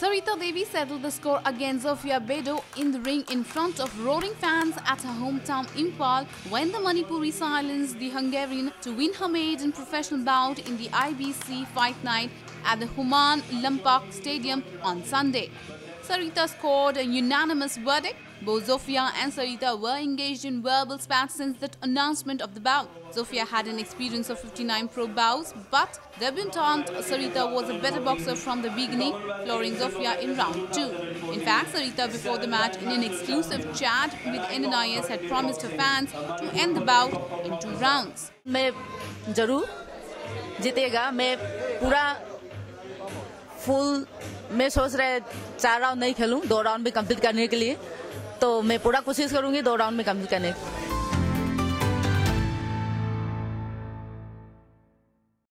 Sarita Devi settled the score against Zofia Bedo in the ring in front of roaring fans at her hometown Imphal when the Manipuri silenced the Hungarian to win her maiden professional bout in the IBC Fight Night at the Khuman Lampak Stadium on Sunday. Sarita scored a unanimous verdict. Both Zofia and Sarita were engaged in verbal spats since the announcement of the bout. Zofia had an experience of 59 pro bouts, but debutant Sarita was a better boxer from the beginning, flooring Zofia in round 2. In fact, Sarita before the match in an exclusive chat with NNIS had promised her fans to end the bout in 2 rounds. मैं जरूर जीतेगा, मैं पूरा full मैं सोच रहे 4 round नहीं खेलूं, 2 round भी कंप्लीट करने के लिए, तो मैं पूरा कोशिश करूंगी 2 राउंड में कंप्लीट करने की।